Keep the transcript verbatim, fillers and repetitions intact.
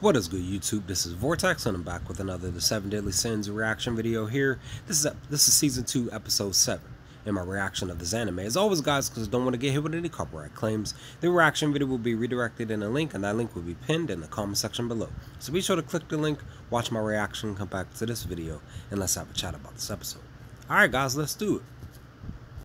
What is good, YouTube? This is Vortex, and I'm back with another The Seven Deadly Sins reaction video here. This is this is season two, episode seven, and my reaction of this anime. As always, guys, because I don't want to get hit with any copyright claims, the reaction video will be redirected in a link, and that link will be pinned in the comment section below. So be sure to click the link, watch my reaction, come back to this video, and let's have a chat about this episode. All right, guys, let's do it.